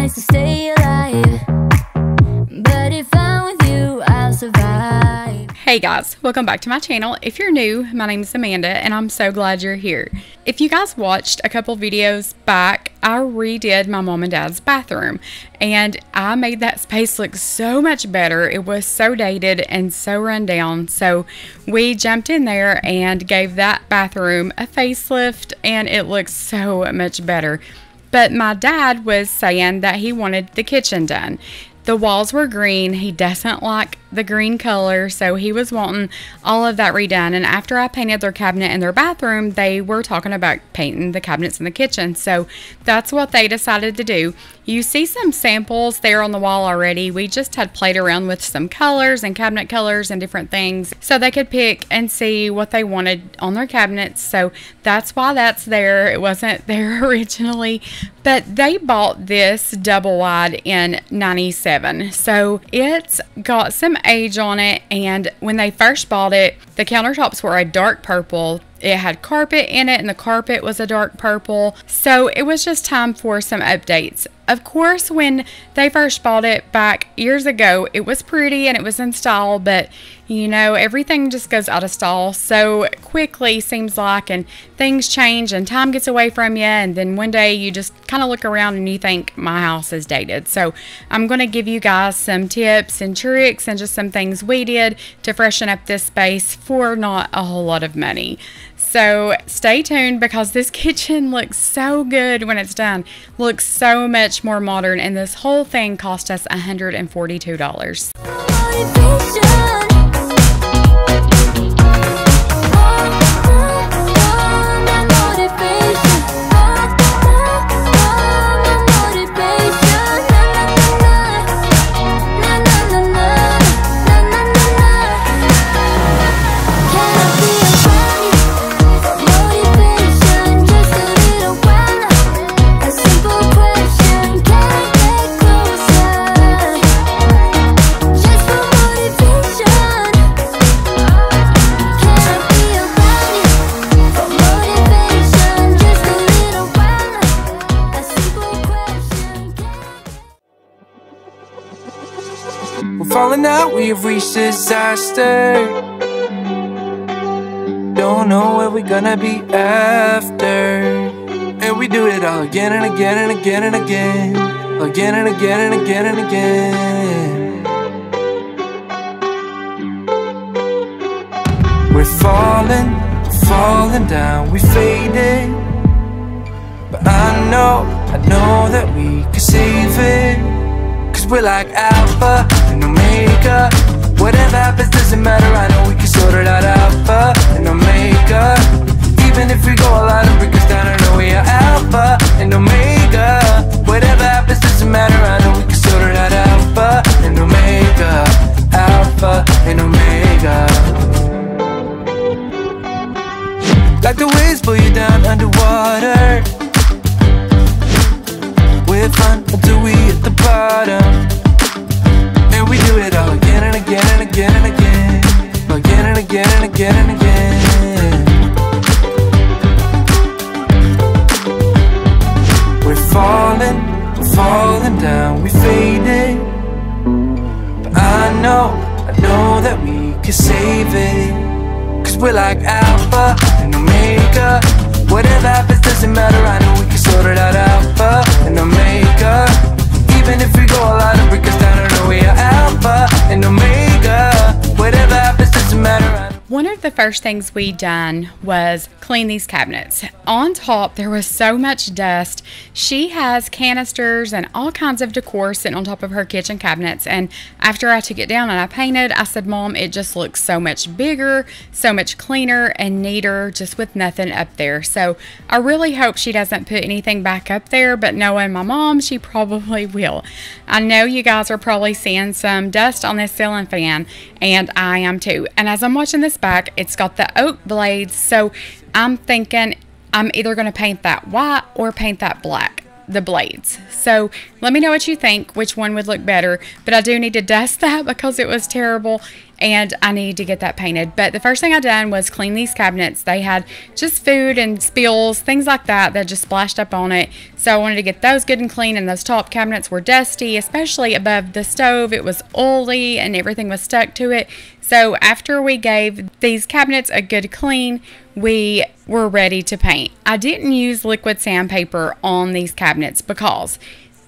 fights to stay alive, but if I'm with you, I'll survive. Hey guys, welcome back to my channel. If you're new, my name is Amanda and I'm so glad you're here. If you guys watched a couple videos back, I redid my mom and dad's bathroom and I made that space look so much better. It was so dated and so run down, so we jumped in there and gave that bathroom a facelift and it looks so much better. But my dad was saying that he wanted the kitchen done. The walls were green. He doesn't like the green color, so he was wanting all of that redone. And after I painted their cabinet in their bathroom, they were talking about painting the cabinets in the kitchen. So that's what they decided to do. You see some samples there on the wall already. We just had played around with some colors and cabinet colors and different things so they could pick and see what they wanted on their cabinets. So that's why that's there. It wasn't there originally, but they bought this double wide in '97. So it's got some age on it, and when they first bought it, the countertops were a dark purple. It had carpet in it and the carpet was a dark purple, so it was just time for some updates. Of course, when they first bought it back years ago, it was pretty and it was in style, but you know, everything just goes out of style so quickly, seems like, and things change and time gets away from you, and then one day you just kind of look around and you think, my house is dated. So I'm going to give you guys some tips and tricks and just some things we did to freshen up this space for not a whole lot of money. So stay tuned, because this kitchen looks so good when it's done. Looks so much more modern, and this whole thing cost us $142. We have reached disaster. Don't know where we're gonna be after. And we do it all again and again and again and again. Again and again and again and again. We're falling, falling down, we faded. But I know that we can save it. 'Cause we're like Alpha and Omega. Whatever happens doesn't matter, I know we can sort it out. Alpha and Omega. Even if we go a lot of breakers down, I know we are Alpha and Omega. Whatever happens doesn't matter, I know we can sort it out. Alpha and Omega. Alpha and Omega. Like the waves pull you down underwater. We're fun until we hit the bottom. We do it all again and again and again and again. Again and again and again and again. We're falling, falling down, we faded. But I know that we can save it. 'Cause we're like Alpha and Omega. Whatever happens doesn't matter, I know we can sort it out. Alpha and Omega. Even if we go a lot of breakers down, I know we are Alpha and Omega. Whatever happens doesn't matter. One of the first things we done was clean these cabinets. On top, there was so much dust. She has canisters and all kinds of decor sitting on top of her kitchen cabinets. And after I took it down and I painted, I said, Mom, it just looks so much bigger, so much cleaner and neater, just with nothing up there. So I really hope she doesn't put anything back up there, but knowing my mom, she probably will. I know you guys are probably seeing some dust on this ceiling fan, and I am too. And as I'm watching this back, it's got the oak blades, so I'm thinking I'm either going to paint that white or paint that black. the blades. So let me know what you think, which one would look better. But I do need to dust that because it was terrible and I need to get that painted. But the first thing I done was clean these cabinets. They had just food and spills, things like that, that just splashed up on it. So I wanted to get those good and clean, and those top cabinets were dusty, especially above the stove. It was oily and everything was stuck to it. So after we gave these cabinets a good clean, we were ready to paint. I didn't use liquid sandpaper on these cabinets because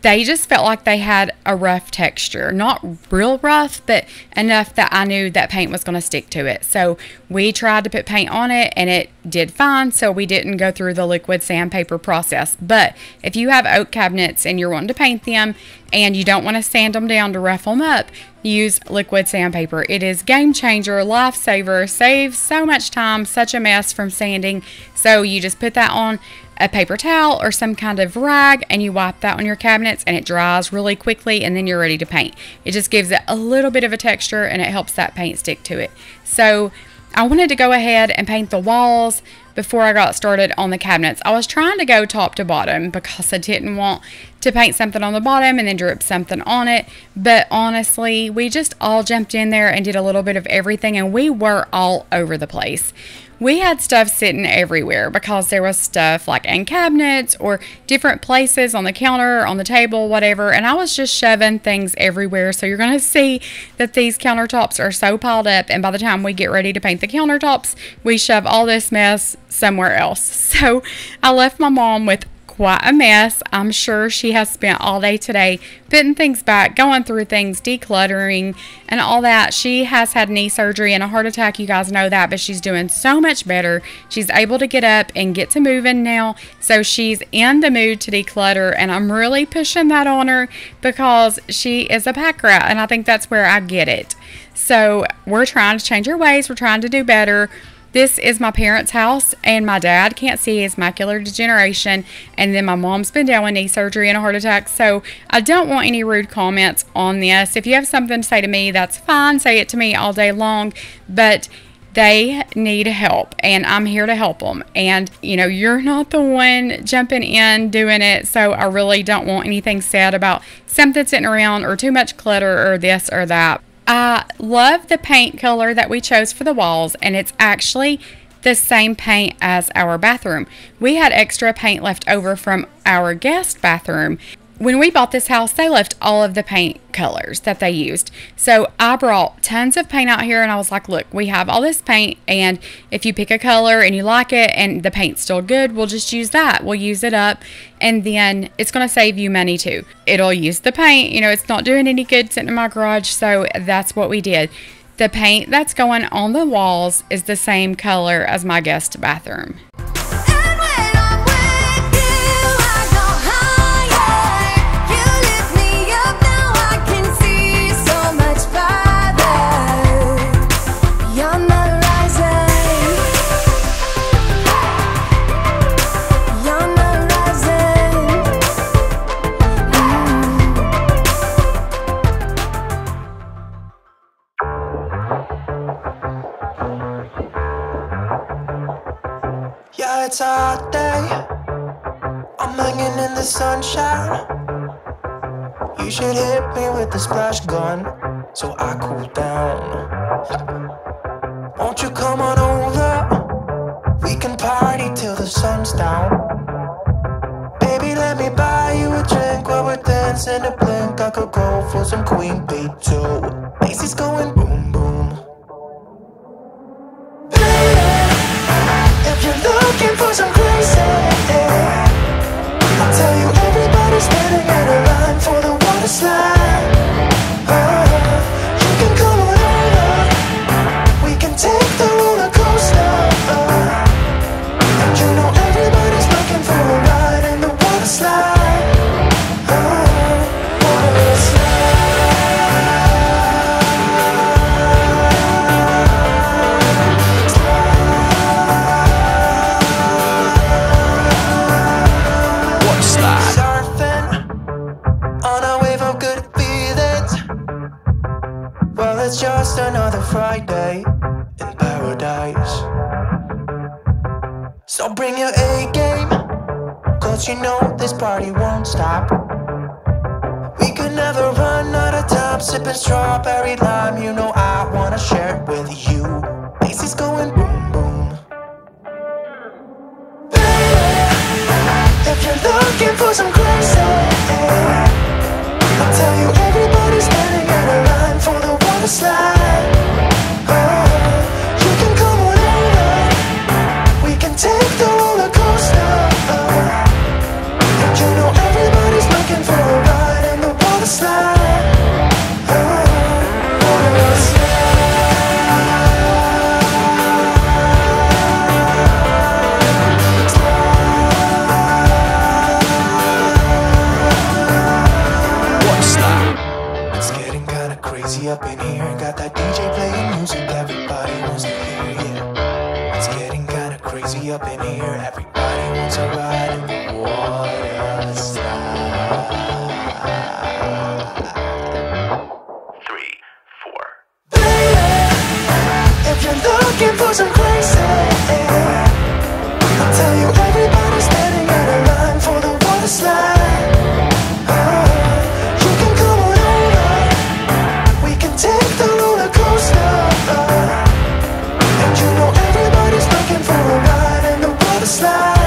they just felt like they had a rough texture. Not real rough, but enough that I knew that paint was going to stick to it. So we tried to put paint on it and it did fine, so we didn't go through the liquid sandpaper process. But if you have oak cabinets and you're wanting to paint them and you don't want to sand them down to rough them up, use liquid sandpaper. It is game changer, lifesaver, saves so much time, such a mess from sanding. So you just put that on a paper towel or some kind of rag and you wipe that on your cabinets and it dries really quickly, and then you're ready to paint. It just gives it a little bit of a texture and it helps that paint stick to it. So I wanted to go ahead and paint the walls before I got started on the cabinets. I was trying to go top to bottom because I didn't want to paint something on the bottom and then drip something on it. But honestly, we just all jumped in there and did a little bit of everything, and we were all over the place. We had stuff sitting everywhere because there was stuff like in cabinets or different places on the counter, on the table, whatever. And I was just shoving things everywhere. So you're going to see that these countertops are so piled up. And by the time we get ready to paint the countertops, we shove all this mess somewhere else. So I left my mom with quite a mess. I'm sure she has spent all day today putting things back, going through things, decluttering and all that. She has had knee surgery and a heart attack, you guys know that, but she's doing so much better. She's able to get up and get to moving now, so she's in the mood to declutter, and I'm really pushing that on her because she is a pack rat, and I think that's where I get it. So we're trying to change our ways, we're trying to do better. This is my parents' house, and my dad can't see, his macular degeneration, and then my mom's been down with knee surgery and a heart attack, so I don't want any rude comments on this. If you have something to say to me, that's fine. Say it to me all day long, but they need help, and I'm here to help them. And, you know, you're not the one jumping in doing it, so I really don't want anything said about something sitting around or too much clutter or this or that. I love the paint color that we chose for the walls, and it's actually the same paint as our bathroom. We had extra paint left over from our guest bathroom. When we bought this house, they left all of the paint colors that they used. So I brought tons of paint out here, and I was like, look, we have all this paint, and if you pick a color and you like it and the paint's still good, we'll just use that. We'll use it up, and then it's going to save you money too. It'll use the paint. You know, it's not doing any good sitting in my garage, so that's what we did. The paint that's going on the walls is the same color as my guest bathroom. It's a hot day, I'm hanging in the sunshine. You should hit me with a splash gun so I cool down. Won't you come on over? We can party till the sun's down. Baby, let me buy you a drink while we're dancing a blink. I could go for some Queen Bee too. Macy's going boom boom. If you're looking for some crazy, I'll tell you everybody's standing in a line for the water slide. You can come on over, we can take the roller coaster. And you know everybody's looking for a ride in the water slide. Water slide. Just another Friday in paradise. So bring your A-game, 'cause you know this party won't stop. We could never run out of time, sipping strawberry lime. You know I wanna share it with you. Bass is going boom boom. Baby, if you're looking for some crazy, I'll tell you everybody's standing in a line for the water slide. You can come on over, we can take the roller coaster. You know everybody's looking for a ride in the water slide. Water slide, slide, water slide. It's getting kinda crazy up in here. Got that DJ playing music, everybody wants to hear, yeah. It's getting kinda crazy up in here. Everybody wants a ride in the water. Looking for some crazy, I'll tell you everybody's standing out of line for the water slide. You can come on over, we can take the roller coaster. And you know everybody's looking for a ride in the water slide.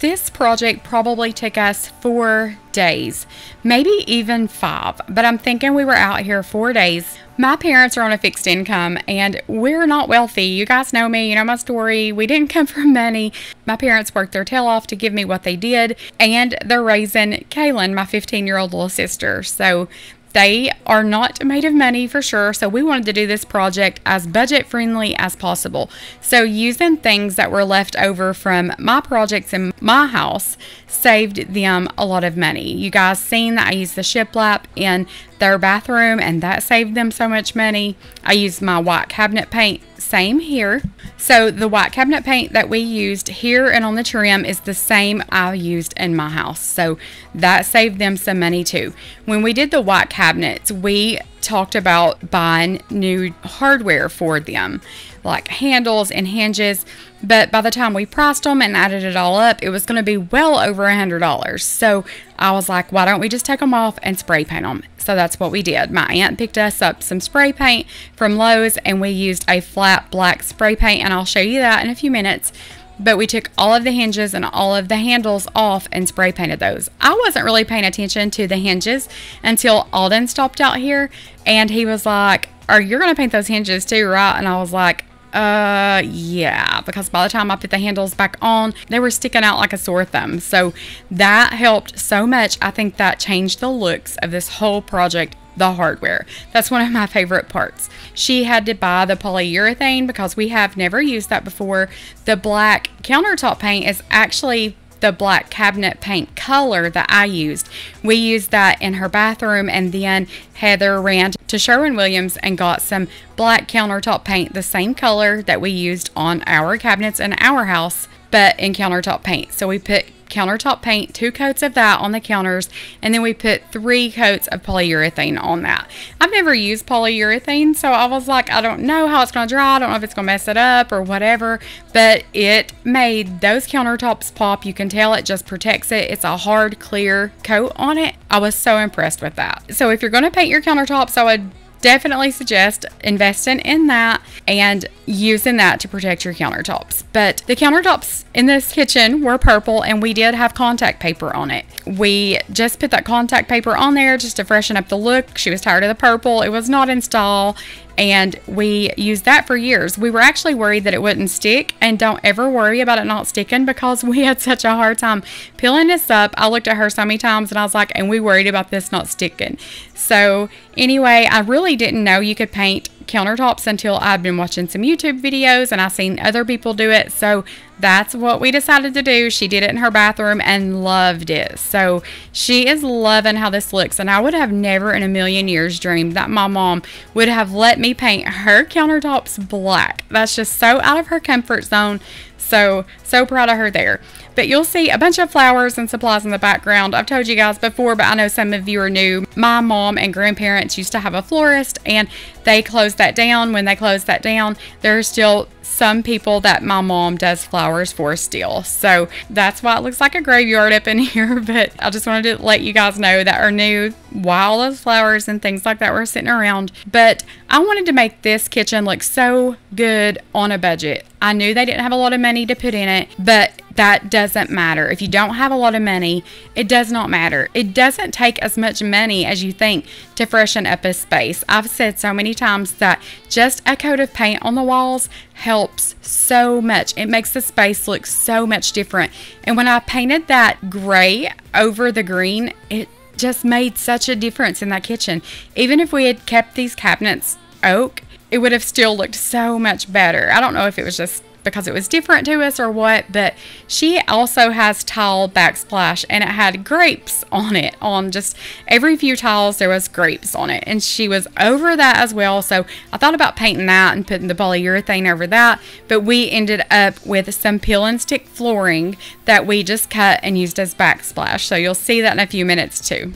This project probably took us 4 days, maybe even 5, but I'm thinking we were out here 4 days. My parents are on a fixed income and we're not wealthy. You guys know me, you know my story. We didn't come from money. My parents worked their tail off to give me what they did, and they're raising Kaylin, my 15-year-old little sister. So they are not made of money for sure, so we wanted to do this project as budget friendly as possible. So using things that were left over from my projects in my house saved them a lot of money. You guys seen that I used the shiplap in their bathroom and that saved them so much money. I used my white cabinet paint, same here. So the white cabinet paint that we used here and on the trim is the same I used in my house, so that saved them some money too. When we did the white cabinets, we talked about buying new hardware for them, like handles and hinges, but by the time we priced them and added it all up, it was going to be well over $100. So I was like, why don't we just take them off and spray paint them? So that's what we did. My aunt picked us up some spray paint from Lowe's and we used a flat black spray paint, and I'll show you that in a few minutes. But we took all of the hinges and all of the handles off and spray painted those. I wasn't really paying attention to the hinges until Alden stopped out here and he was like, "Are you gonna paint those hinges too, right?" And I was like, yeah, because by the time I put the handles back on, they were sticking out like a sore thumb. So that helped so much. I think that changed the looks of this whole project. The hardware, that's one of my favorite parts. She had to buy the polyurethane because we have never used that before. The black countertop paint is actually the black cabinet paint color that I used. We used that in her bathroom, and then Heather ran to Sherwin-Williams and got some black countertop paint, the same color that we used on our cabinets in our house, but in countertop paint. So we put countertop paint, 2 coats of that on the counters, and then we put 3 coats of polyurethane on that. I've never used polyurethane, so I was like, I don't know how it's gonna dry, I don't know if it's gonna mess it up or whatever, but it made those countertops pop. You can tell it just protects it. It's a hard clear coat on it. I was so impressed with that. So if you're gonna paint your countertops, I would definitely suggest investing in that and using that to protect your countertops. But the countertops in this kitchen were purple, and we did have contact paper on it. We just put that contact paper on there just to freshen up the look. She was tired of the purple. It was not in style, and we used that for years. We were actually worried that it wouldn't stick, and don't ever worry about it not sticking because we had such a hard time peeling this up. I looked at her so many times and I was like, and we worried about this not sticking. So anyway, I really didn't know you could paint countertops until I've been watching some YouTube videos and I've seen other people do it. So that's what we decided to do. She did it in her bathroom and loved it. So she is loving how this looks, and I would have never in a million years dreamed that my mom would have let me paint her countertops black. That's just so out of her comfort zone. So proud of her there. But you'll see a bunch of flowers and supplies in the background. I've told you guys before, but I know some of you are new. My mom and grandparents used to have a florist, and they closed that down. When they closed that down, there's still some people that my mom does flowers for still. So that's why it looks like a graveyard up in here. But I just wanted to let you guys know that our new wild of flowers and things like that were sitting around. But I wanted to make this kitchen look so good on a budget. I knew they didn't have a lot of money to put in it, but that doesn't matter. If you don't have a lot of money, it does not matter. It doesn't take as much money as you think to freshen up a space. I've said so many times that just a coat of paint on the walls helps so much. It makes the space look so much different. And when I painted that gray over the green, it just made such a difference in that kitchen. Even if we had kept these cabinets oak, it would have still looked so much better. I don't know if it was just because it was different to us or what, but she also has tile backsplash, and it had grapes on it. On just every few tiles there was grapes on it, and she was over that as well. So I thought about painting that and putting the polyurethane over that, but we ended up with some peel and stick flooring that we just cut and used as backsplash. So you'll see that in a few minutes too.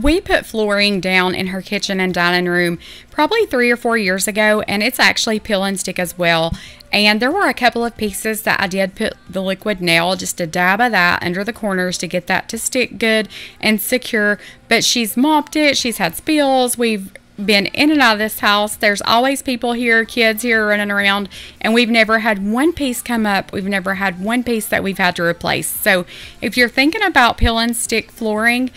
We put flooring down in her kitchen and dining room probably 3 or 4 years ago, and it's actually peel and stick as well. And there were a couple of pieces that I did put the liquid nail, just a dab of that under the corners to get that to stick good and secure. But she's mopped it, she's had spills, we've been in and out of this house. There's always people here, kids here running around, and we've never had one piece come up. We've never had one piece that we've had to replace. So if you're thinking about peel and stick flooring,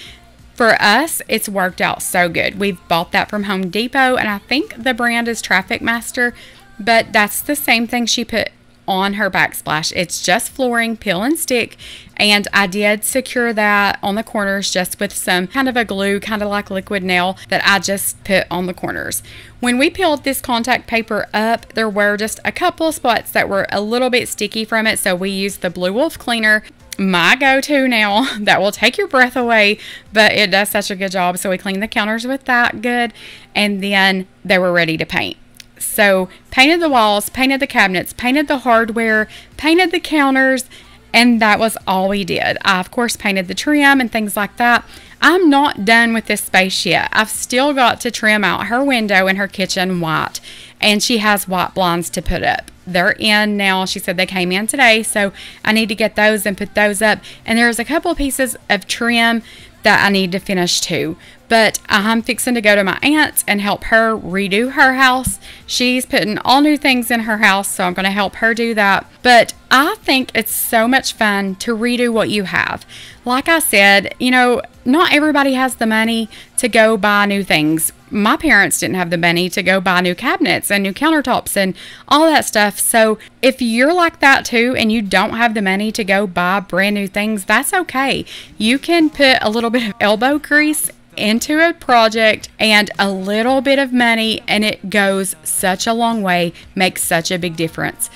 for us, it's worked out so good. We've bought that from Home Depot, and I think the brand is Traffic Master, but that's the same thing she put on her backsplash. It's just flooring, peel and stick, and I did secure that on the corners just with some kind of a glue, kind of like liquid nail, that I just put on the corners. When we peeled this contact paper up, there were just a couple spots that were a little bit sticky from it, so we used the Blue Wolf cleaner, my go-to now, that will take your breath away, but it does such a good job. So we cleaned the counters with that good, and then they were ready to paint. So painted the walls, painted the cabinets, painted the hardware, painted the counters, and that was all we did. I, of course, painted the trim and things like that. I'm not done with this space yet. I've still got to trim out her window and her kitchen white, and she has white blinds to put up. They're in now. She said they came in today, so I need to get those and put those up. And there's a couple of pieces of trim that I need to finish too. But I'm fixing to go to my aunt's and help her redo her house. She's putting all new things in her house, so I'm going to help her do that. But I think it's so much fun to redo what you have. Like I said, you know, not everybody has the money to go buy new things. My parents didn't have the money to go buy new cabinets and new countertops and all that stuff. So if you're like that too, and you don't have the money to go buy brand new things, that's okay. You can put a little bit of elbow grease into a project and a little bit of money, and it goes such a long way, makes such a big difference.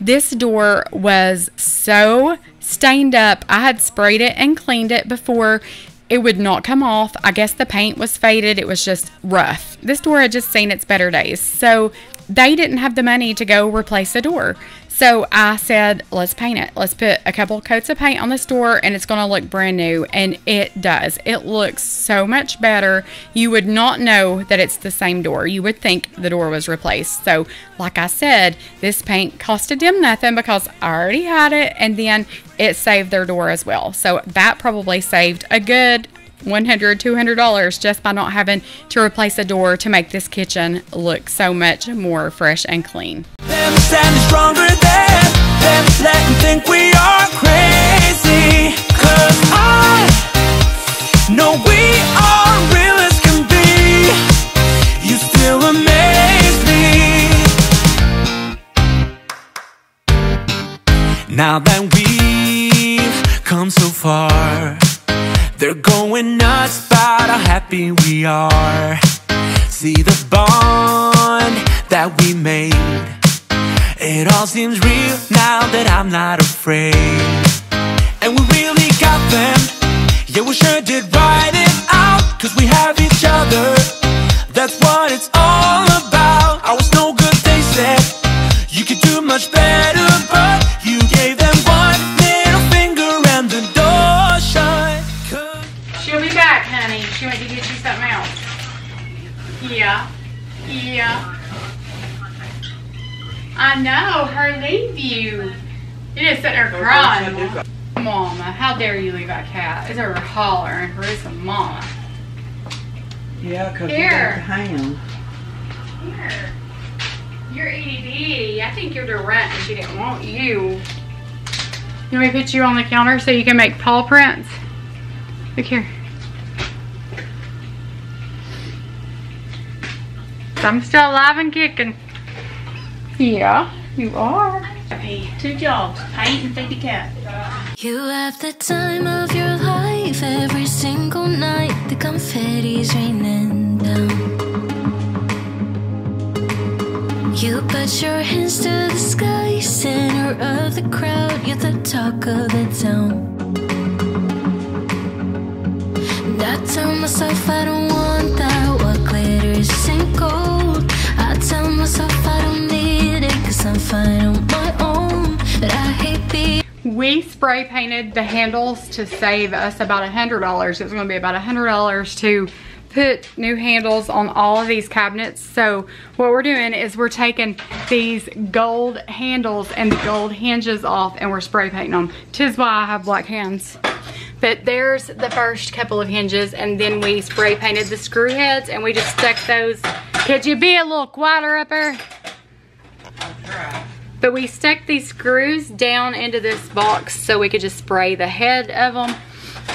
This door was so stained up. I had sprayed it and cleaned it before. It would not come off. I guess the paint was faded. It was just rough. This door had just seen its better days. So they didn't have the money to go replace a door. So I said, let's paint it. Let's put a couple coats of paint on this door and it's going to look brand new. And it does. It looks so much better. You would not know that it's the same door. You would think the door was replaced. So like I said, this paint costed them nothing because I already had it. And then it saved their door as well. So that probably saved a good $100, $200 just by not having to replace a door to make this kitchen look so much more fresh and clean. Now that we've come so far, they're going nuts about how happy we are. See the bond that we made. It all seems real now that I'm not afraid. And we really got them. Yeah, we sure did ride it out, 'cause we have each other. That's what it's all about. I was no good, they said. You could do much better, but you gave them one little finger and the door shut. She'll be back, honey. She went to get you something else. Yeah. Yeah. I know, her leave you. You just sit there crying. Mama, how dare you leave that cat? It's over hollering for some mama. Yeah, because you got the ham. Here. You're EDD. I think you're the rat and she didn't want you. You want me to put you on the counter so you can make paw prints? Look here. I'm still alive and kicking. Yeah, you are. Hey, two jobs, paint and feed the cat. You have the time of your life every single night. The confetti's raining down. You put your hands to the sky, center of the crowd. You're the talk of the town. And I tell myself I don't want that. What glitters and gold. I tell myself I don't need. I'm fine on my own, but I hate being. We spray painted the handles to save us about $100. It was going to be about $100 to put new handles on all of these cabinets. So what we're doing is we're taking these gold handles and the gold hinges off and we're spray painting them. 'Tis why I have black hands. But there's the first couple of hinges, and then we spray painted the screw heads and we just stuck those. Could you be a little quieter up there? But we stuck these screws down into this box so we could just spray the head of them.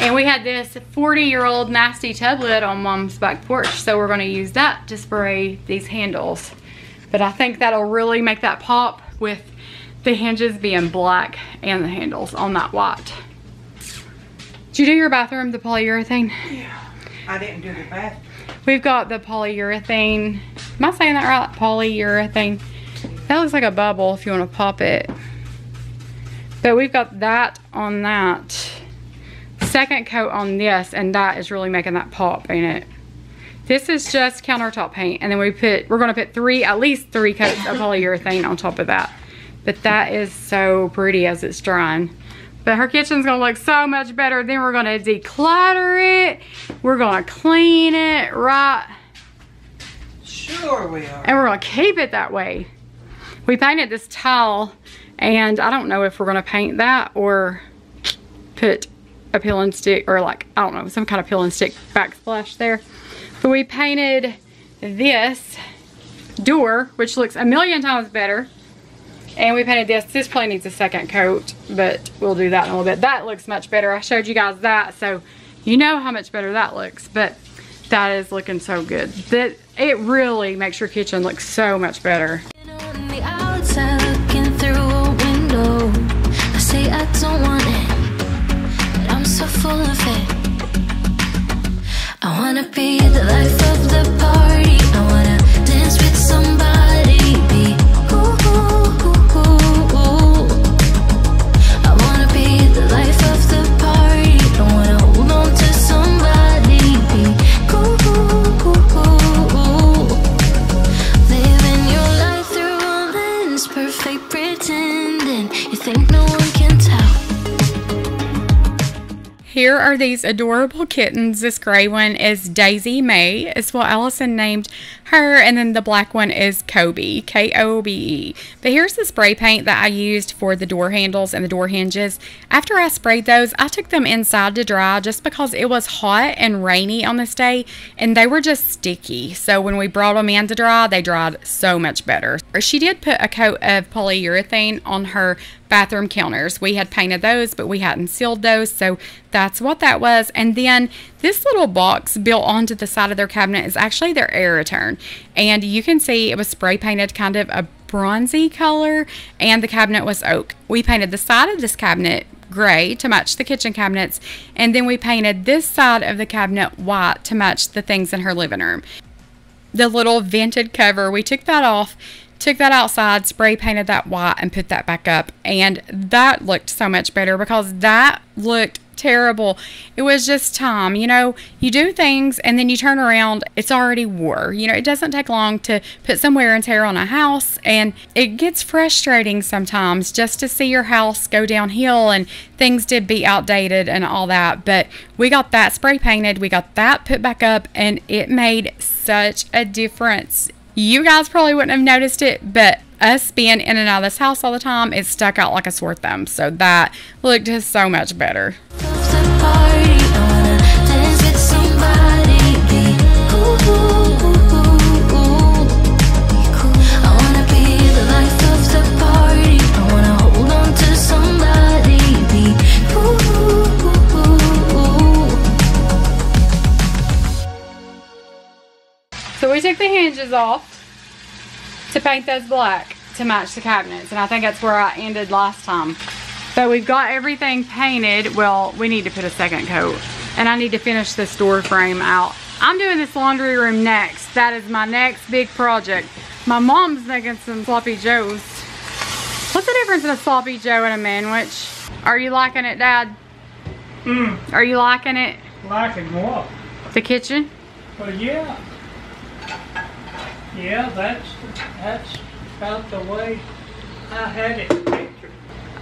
And we had this 40-year-old nasty tub lid on Mom's back porch, so we're going to use that to spray these handles. But I think that'll really make that pop with the hinges being black and the handles on that white. Did you do your bathroom, the polyurethane? Yeah, I didn't do the bathroom. We've got the polyurethane. Am I saying that right? Polyurethane. That looks like a bubble if you want to pop it. But we've got that on that. Second coat on this, and that is really making that pop, ain't it? This is just countertop paint, and then we're gonna put at least three coats of polyurethane on top of that. But that is so pretty as it's drying. But her kitchen's gonna look so much better. Then we're gonna declutter it. We're gonna clean it, right? Sure we are. And we're gonna keep it that way. We painted this tile, and I don't know if we're gonna paint that or put a peel and stick, or like, I don't know, some kind of peel and stick backsplash there. But we painted this door, which looks a million times better. And we painted this. This probably needs a second coat, but we'll do that in a little bit. That looks much better. I showed you guys that, so you know how much better that looks. But that is looking so good. That it really makes your kitchen look so much better. On the outside looking through a window, I say I don't want it, but I'm so full of it. I wanna be the life of the party. I wanna dance with somebody. Here are these adorable kittens. This gray one is Daisy May. It's what Allison named her, and then the black one is Kobe, K-O-B-E. But here's the spray paint that I used for the door handles and the door hinges. After I sprayed those, I took them inside to dry just because it was hot and rainy on this day, and they were just sticky. So when we brought them in to dry, they dried so much better. She did put a coat of polyurethane on her bathroom counters. We had painted those, but we hadn't sealed those, so that's what that was. And then this little box built onto the side of their cabinet is actually their air return, and you can see it was spray painted kind of a bronzy color, and the cabinet was oak. We painted the side of this cabinet gray to match the kitchen cabinets, and then we painted this side of the cabinet white to match the things in her living room. The little vented cover, we took that off, took that outside, spray painted that white, and put that back up, and that looked so much better because that looked terrible. It was just time, you know, you do things and then you turn around, it's already wore. You know, it doesn't take long to put some wear and tear on a house, and it gets frustrating sometimes just to see your house go downhill and things did be outdated and all that. But we got that spray painted, we got that put back up, and it made such a difference. You guys probably wouldn't have noticed it, but us being in and out of this house all the time, it stuck out like a sore thumb. So that looked just so much better. So we took the hinges off to paint those black to match the cabinets, and I think that's where I ended last time. So we've got everything painted. Well, we need to put a second coat, and I need to finish this door frame out. I'm doing this laundry room next. That is my next big project. My mom's making some sloppy joes. What's the difference in a sloppy joe and a manwich? Are you liking it, Dad? Are you liking it? Liking what? The kitchen? Well, yeah. Yeah, that's about the way I had it pictured.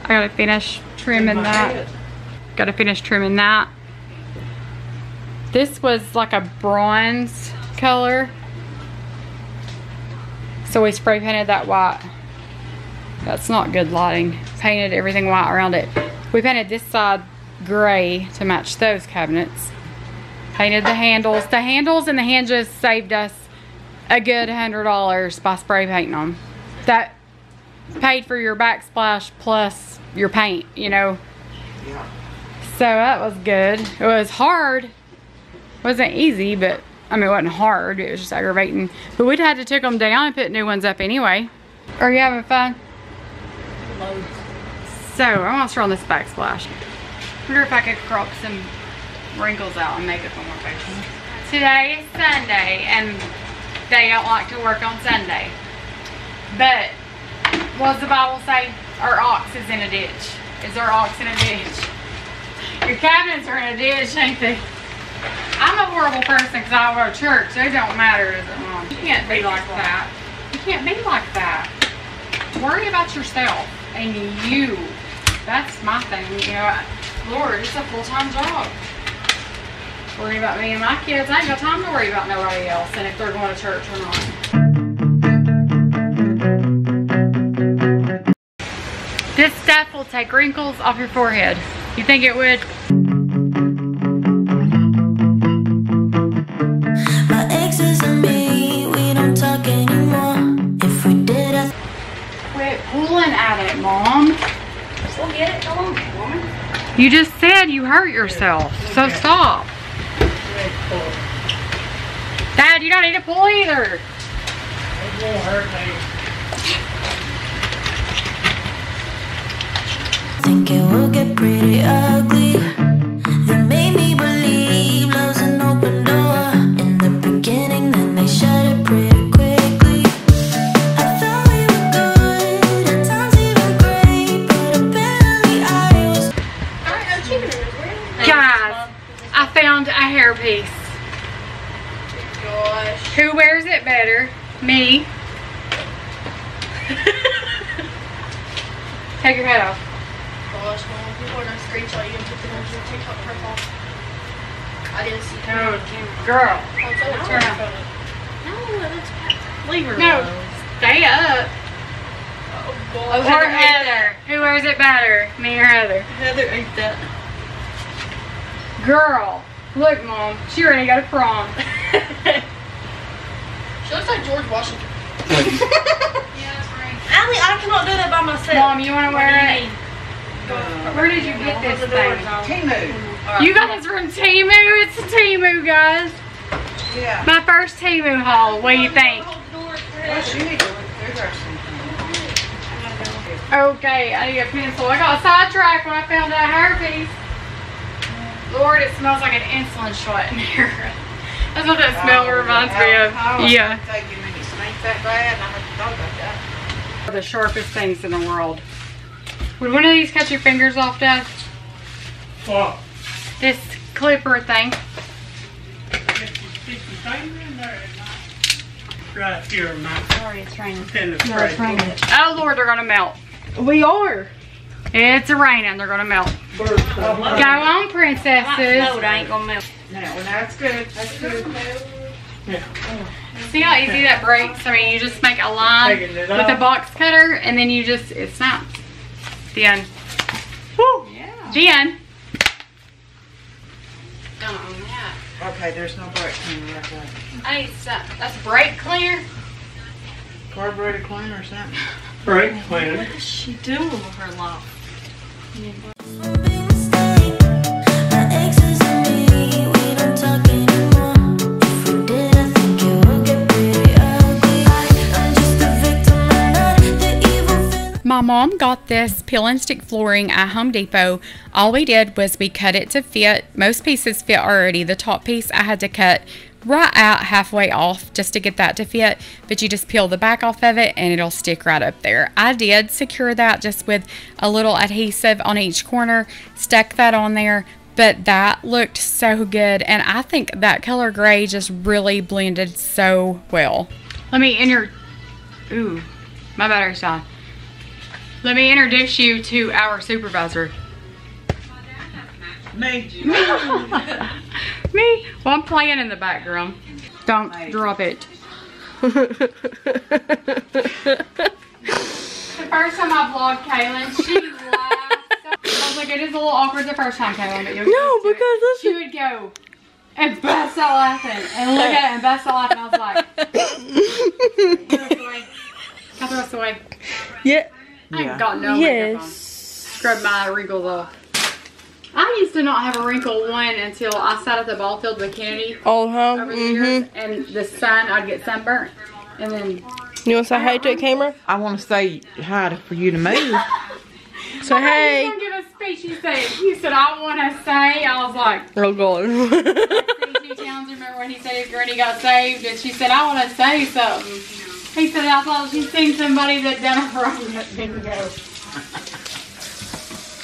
I gotta finish trimming that. Head. Gotta finish trimming that. This was like a bronze color, so we spray painted that white. That's not good lighting. Painted everything white around it. We painted this side gray to match those cabinets. Painted the handles. The handles and the hinges saved us a good $100 by spray painting them. That paid for your backsplash plus your paint, you know. Yeah. So that was good. It was hard. It wasn't easy, but I mean, it wasn't hard. It was just aggravating. But we'd had to take them down and put new ones up anyway. Are you having fun? loads. So I'm gonna throw on this backsplash. I wonder if I could crop some wrinkles out and make it for more facial. Today is Sunday and they don't like to work on Sunday. But what does the Bible say? Our ox is in a ditch. Is our ox in a ditch? Your cabinets are in a ditch, ain't they? I'm a horrible person because I go to church. It don't matter, is it, Mom? You can't be like that. You can't be like that. Worry about yourself and you. That's my thing, you know. Lord, it's a full-time job. Worry about me and my kids. I ain't got time to worry about nobody else and if they're going to church or not. This stuff will take wrinkles off your forehead. You think it would? My exes and me, we don't talk anymore. If we did, quit pulling at it, Mom. We'll get it. Come on, woman. You just said you hurt yourself, so stop. Dad, you don't need to pull either. It won't hurt me. Think it will get pretty ugly. They made me believe love's an open door. In the beginning, then they shut it pretty quickly. I thought we were good, at times even great, but apparently I was. Guys, I found a hairpiece. Gosh. Who wears it better? Me. Take your head off. Gosh, Mom, people are gonna screenshot you and put them on your TikTok profile. I didn't see that. No, girl. I was always turning on it. No, that's bad. Leave her alone. No, stay up. Oh, God. Or Heather. Who wears it better? Me or Heather? Heather ain't that. Girl, look, Mom. She already got a prom. She looks like George Washington. Yeah, that's right. Allie, I cannot do that by myself. Mom, you wanna wear it? Where did you get this thing? Temu. You got this from Temu? It's a Temu, guys. Yeah. My first Temu haul. What do you think? Okay, I need a pencil. I got sidetracked when I found that hairpiece. Lord, it smells like an insulin shot in here. That's what that smell reminds me of. Yeah. The sharpest things in the world. Would one of these cut your fingers off, Dad? What? This clipper thing. Right here, Mike. Sorry, it's raining. No, it's raining. Oh, Lord, they're going to melt. We are. It's raining. They're going to melt. Go on, princesses. No, they ain't going to melt. No, that's good. That's good. Yeah. See how easy that breaks? I mean, you just make a line with a box cutter, and then you just, it snaps. The end. Woo! Yeah. The end. Don't own that. Okay, there's no brake cleaner like that. I need something. That's brake cleaner? Carburetor cleaner or something? Brake cleaner. What is she doing with her life? My mom got this peel and stick flooring at Home Depot. All we did was we cut it to fit. Most pieces fit already. The top piece I had to cut right out halfway off just to get that to fit, but you just peel the back off of it and it'll stick right up there. I did secure that just with a little adhesive on each corner, stuck that on there, but that looked so good and I think that color gray just really blended so well. Let me ooh, my battery's died. Let me introduce you to our supervisor. Me. Me? Well, I'm playing in the background. Don't drop it. The first time I vlogged Kaylin, she laughed. I was like, it is a little awkward the first time, Kaylin. But she would go and bust out laughing and look at it and bust out laughing. I was like, throw us away. I throw us away. Yeah. I ain't got no makeup on. Scrub my wrinkles off. I used to not have a wrinkle one until I sat at the ball field with Kennedy over the years, and the sun, I'd get sunburnt. And then you want to say hi to a camera? I want to say hi for you to move. So hey. He's gonna give a speech. He said, I want to say. I was like, oh God. New Towns, remember when he said his granny got saved, and she said, I want to say something. He said, I thought she'd seen somebody that done it wrong that didn't go.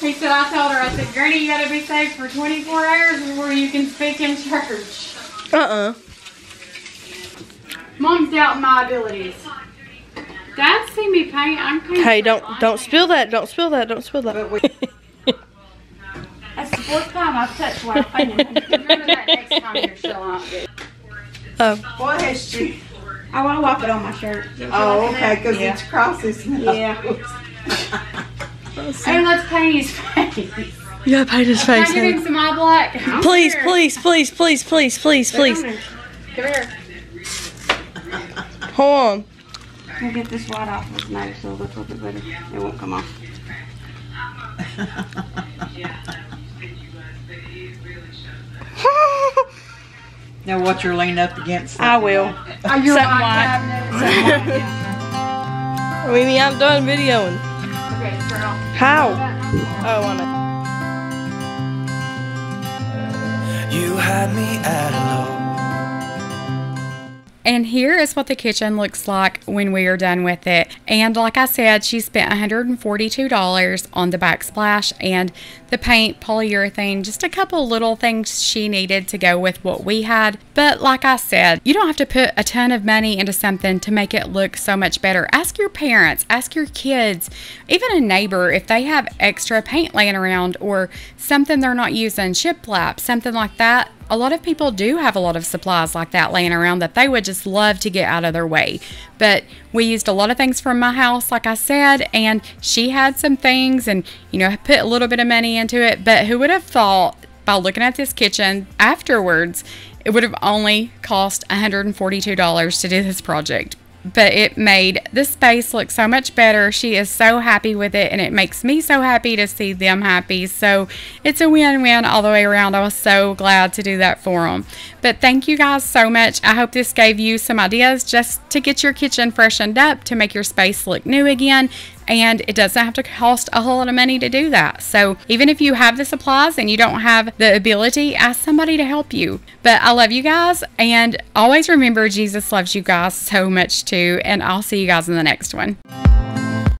He said, I told her, I said, Granny, you gotta be saved for 24 hours before you can speak in church. Mom's doubting my abilities. Dad's seen me paint. I'm painting. Hey, don't spill that. Don't spill that. Don't spill that. That's the fourth time I've touched while painting. Remember that next time you're still on it. Oh. What has she? I want to wipe it on my shirt. Oh, okay, because it's crosses. Yeah. And let's paint his face. Yeah, paint his face. Can I give him some eye black? Please, please, please, please, please, please, please. Come here. Hold on. I'll get this white off with knife so it looks a little bit better. It won't come off. Now what you're leaning up against. I will. Something white. Weenie, I'm done videoing. Okay, turn off. How? Oh, on it. You had me at hello. And here is what the kitchen looks like when we are done with it. And like I said, she spent $142 on the backsplash and the paint, polyurethane, just a couple little things she needed to go with what we had. But like I said, you don't have to put a ton of money into something to make it look so much better. Ask your parents, ask your kids, even a neighbor if they have extra paint laying around or something they're not using, shiplap, something like that. A lot of people do have a lot of supplies like that laying around that they would just love to get out of their way. But we used a lot of things from my house, like I said, and she had some things and, you know, put a little bit of money into it. But who would have thought by looking at this kitchen afterwards, it would have only cost $142 to do this project. But it made the space look so much better. She is so happy with it, and it makes me so happy to see them happy. So it's a win-win all the way around. I was so glad to do that for them. But thank you guys so much. I hope this gave you some ideas just to get your kitchen freshened up, to make your space look new again. And it doesn't have to cost a whole lot of money to do that. So even if you have the supplies and you don't have the ability, ask somebody to help you. But I love you guys, and always remember Jesus loves you guys so much too, and I'll see you guys in the next one.